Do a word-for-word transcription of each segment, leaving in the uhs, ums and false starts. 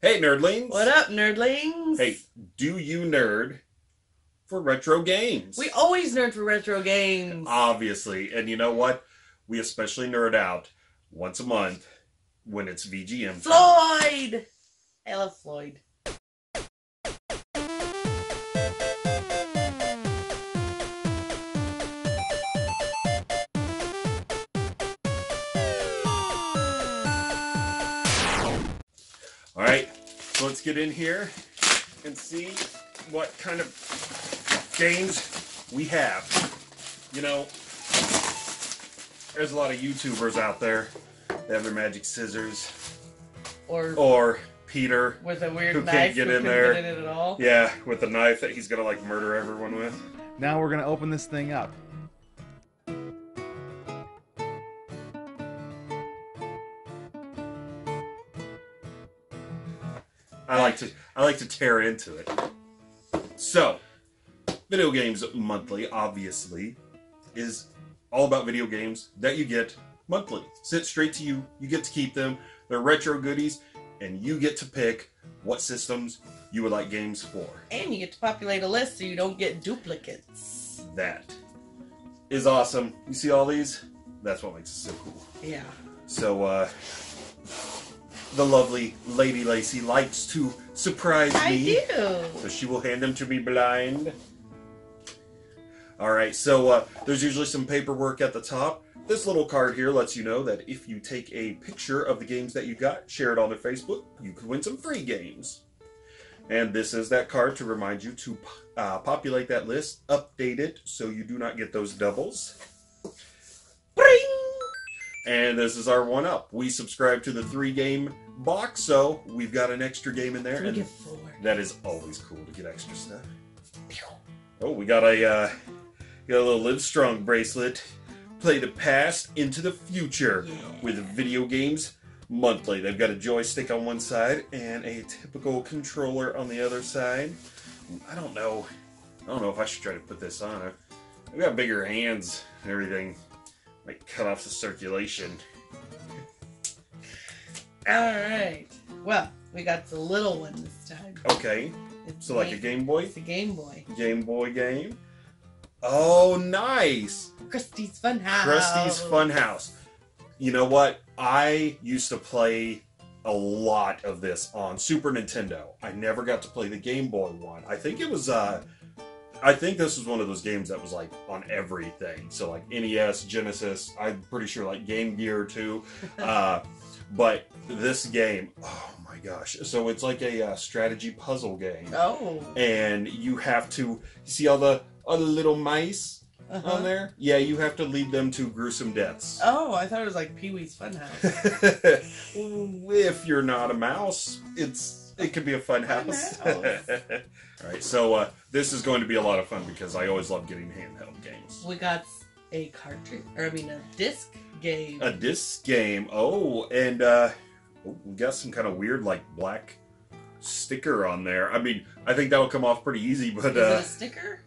Hey, nerdlings. What up, nerdlings? Hey, do you nerd for retro games? We always nerd for retro games. Obviously. And you know what? We especially nerd out once a month when it's V G M. Floyd! I love Floyd. All right, so let's get in here and see what kind of games we have. You know, there's a lot of YouTubers out there that have their magic scissors. Or... or Peter, with a weird who knife can't get who in there. Get in at all. Yeah, with a knife that he's gonna like murder everyone with. Now we're gonna open this thing up. I like to I like to tear into it. So, Video Games Monthly obviously is all about video games that you get monthly, sent straight to you. You get to keep them. They're retro goodies. And you get to pick what systems you would like games for. And you get to populate a list so you don't get duplicates. That is awesome. You see all these? That's what makes it so cool. Yeah. So, uh, the lovely Lady Lacey likes to surprise I me. I do. So she will hand them to me blind. All right, so uh, there's usually some paperwork at the top. This little card here lets you know that if you take a picture of the games that you got, share it on their Facebook, you could win some free games. And this is that card to remind you to uh, populate that list, update it so you do not get those doubles. Bring! And this is our one-up. We subscribe to the three-game box, so we've got an extra game in there. We and get four. That is always cool to get extra stuff. Oh, we got a, uh, got a little Livestrong bracelet. Play the past into the future yeah. with Video Games Monthly. They've got a joystick on one side and a typical controller on the other side. I don't know. I don't know if I should try to put this on. I've got bigger hands and everything. Might cut off the circulation. All right. Well, we got the little one this time. Okay. It's so like a Game Boy? It's a Game Boy. Game Boy game. Oh, nice! Krusty's Funhouse. Krusty's Funhouse. You know what? I used to play a lot of this on Super Nintendo. I never got to play the Game Boy one. I think it was, uh, I think this was one of those games that was like on everything. So like N E S, Genesis, I'm pretty sure like Game Gear too. Uh, but this game, oh my gosh. So it's like a uh, strategy puzzle game. Oh. And you have to see all the other little mice uh-huh. on there. Yeah, you have to lead them to gruesome deaths. Oh, I thought it was like Pee-wee's Funhouse. If you're not a mouse, it's it could be a fun house. Fun house. All right, so uh, this is going to be a lot of fun because I always love getting handheld games. We got a cartridge, or I mean a disc game. A disc game. Oh, and uh, we got some kind of weird like black sticker on there. I mean, I think that would come off pretty easy, but is uh, it a sticker?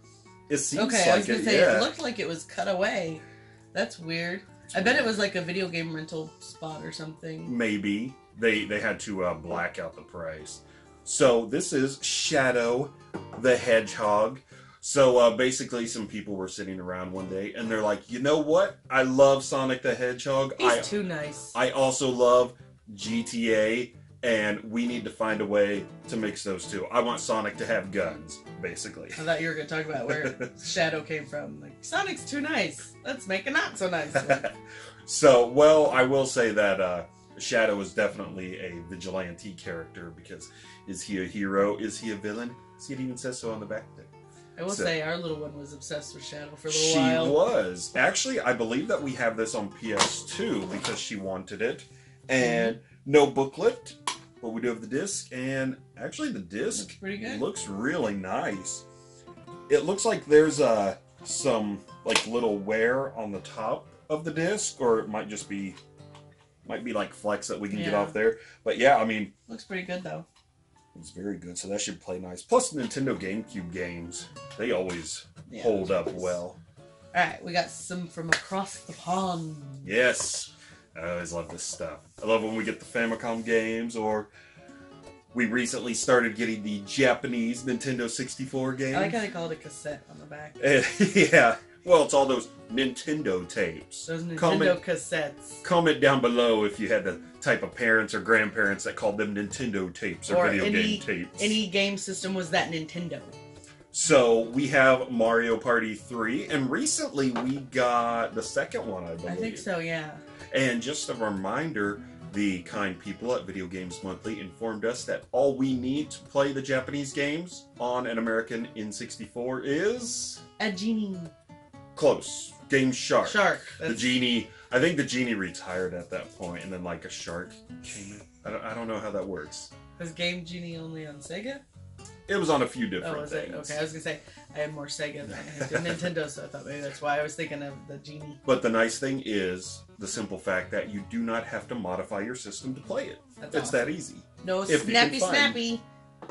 It seems okay, like I was gonna it, say yeah. it looked like it was cut away. That's weird. It's I weird. bet it was like a video game rental spot or something. Maybe they they had to uh, black out the price. So this is Shadow the Hedgehog. So uh, basically, some people were sitting around one day and they're like, you know what? I love Sonic the Hedgehog. He's I, too nice. I also love G T A, and we need to find a way to mix those two. I want Sonic to have guns, basically. I thought you were going to talk about where Shadow came from. Like, Sonic's too nice. Let's make a not so nice one. So, well, I will say that uh, Shadow is definitely a vigilante character because is he a hero? Is he a villain? See, it even says so on the back there. I will so, say our little one was obsessed with Shadow for a little she while. She was. Actually, I believe that we have this on P S two because she wanted it. And mm-hmm. no booklet. But we do have the disc, and actually the disc looks really nice. It looks like there's uh, some like little wear on the top of the disc, or it might just be, might be like flex that we can yeah. get off there. But yeah, I mean, looks pretty good though. It's very good, so that should play nice. Plus, Nintendo GameCube games, they always yeah, hold up well. All right, we got some from across the pond. Yes. I always love this stuff. I love when we get the Famicom games or We recently started getting the Japanese Nintendo sixty-four games. I like how they called it cassette on the back. Uh, yeah. Well, it's all those Nintendo tapes. Those Nintendo comment, cassettes. Comment down below if you had the type of parents or grandparents that called them Nintendo tapes or, or video any, game tapes. Any game system was that Nintendo. So we have Mario Party three, and recently we got the second one, I believe. I think so, yeah. And just a reminder, the kind people at Video Games Monthly informed us that all we need to play the Japanese games on an American N sixty-four is... a Genie. Close. Game Shark. Shark. That's... the Genie. I think the Genie retired at that point, and then like a Shark came in. I don't, I don't know how that works. Was Game Genie only on Sega? It was on a few different oh, was things. It? Okay, I was going to say, I had more Sega than I had Nintendo, so I thought maybe that's why I was thinking of the Genie. But the nice thing is the simple fact that you do not have to modify your system to play it. That's it's awesome. That easy. No if snappy snappy.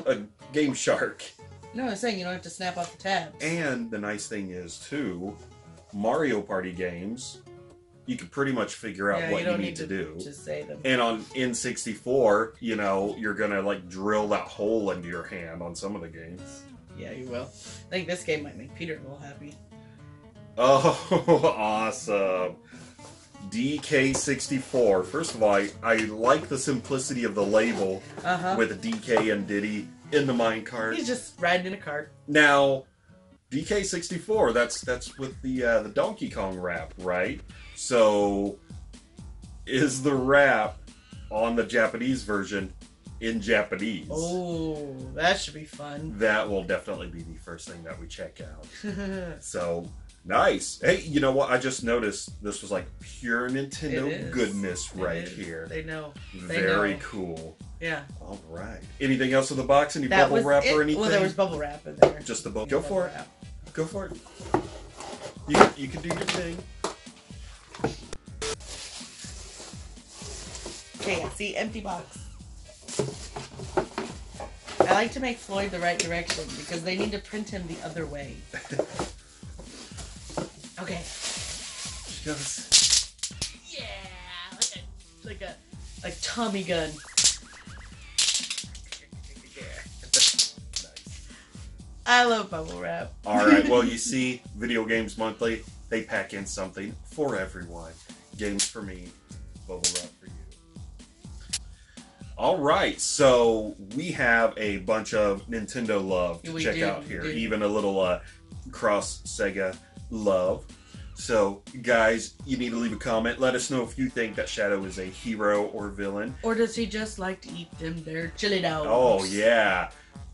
A Game Shark. No, I'm saying you don't have to snap off the tab. And the nice thing is, too, Mario Party games, you can pretty much figure out yeah, what you, you need, need to, to do. Just say them. And on N sixty-four, you know, you're going to, like, drill that hole into your hand on some of the games. Yeah, you will. I think this game might make Peter a little happy. Oh, awesome. D K sixty-four. First of all, I, I like the simplicity of the label uh-huh. with D K and Diddy in the minecart. He's just riding in a cart. Now... D K sixty-four, that's that's with the uh, the Donkey Kong rap, right? So, is the rap on the Japanese version in Japanese? Oh, that should be fun. That will definitely be the first thing that we check out. So, nice. Hey, you know what? I just noticed this was like pure Nintendo goodness right here. They know. They Very know. cool. Yeah. All right. Anything else in the box? Any that bubble wrap it. or anything? Well, there was bubble wrap in there. Just the bubble. Go for it. Wrap. Go for it. You, you can do your thing. Okay, see, empty box. I like to make Floyd the right direction because they need to print him the other way. Okay. She goes. Yeah, like a, like a, like Tommy gun. I love bubble wrap. All right, well, you see, Video Games Monthly, they pack in something for everyone. Games for me, bubble wrap for you. All right, so we have a bunch of Nintendo love to we check do, out here, do. even a little uh, cross-Sega love. So, guys, you need to leave a comment. Let us know if you think that Shadow is a hero or villain. Or does he just like to eat them there chili dogs? Oh, yeah.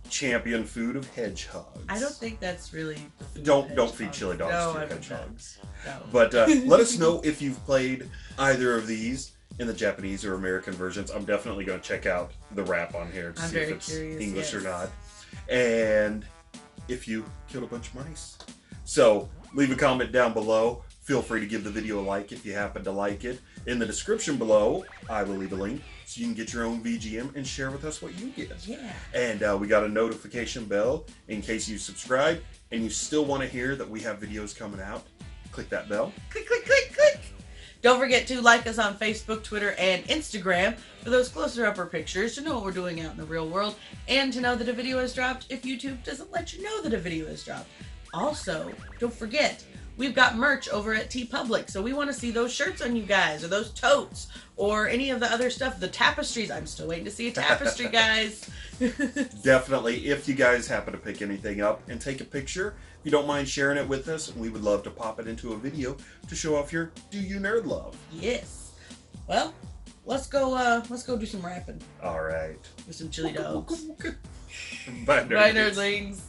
Champion food of hedgehogs. I don't think that's really the food don't don't feed chili dogs no, to I hedgehogs. No. But uh, let us know if you've played either of these in the Japanese or American versions. I'm definitely going to check out the wrap on here to I'm see if it's curious, English yes. or not. And if you killed a bunch of mice. So leave a comment down below. Feel free to give the video a like if you happen to like it. In the description below, I will leave a link so you can get your own V G M and share with us what you get. Yeah. And uh, we got a notification bell in case you subscribe and you still want to hear that we have videos coming out. Click that bell. Click, click, click, click. Don't forget to like us on Facebook, Twitter, and Instagram for those closer-upper pictures to know what we're doing out in the real world and to know that a video has dropped if YouTube doesn't let you know that a video has dropped. Also, don't forget... we've got merch over at TeePublic, so we want to see those shirts on you guys, or those totes, or any of the other stuff, the tapestries. I'm still waiting to see a tapestry, guys. Definitely. If you guys happen to pick anything up and take a picture, if you don't mind sharing it with us, we would love to pop it into a video to show off your Do You Nerd love. Yes. Well, let's go uh, let's go do some rapping. All right. With some chili dogs. Bye, nerdlings. Bye, nerdlings.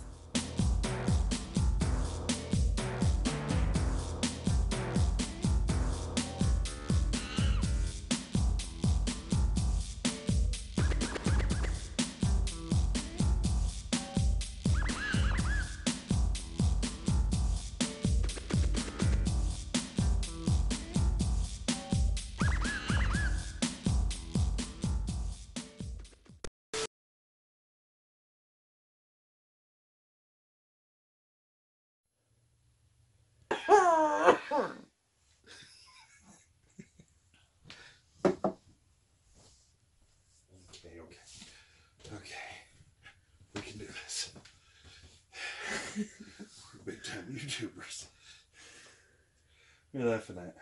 You're laughing at.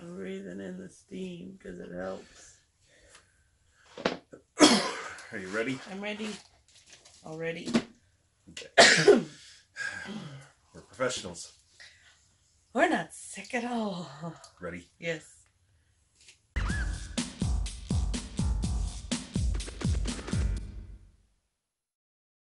I'm breathing in the steam because it helps. Are you ready? I'm ready. Already. Okay. We're professionals. We're not sick at all. Ready? Yes.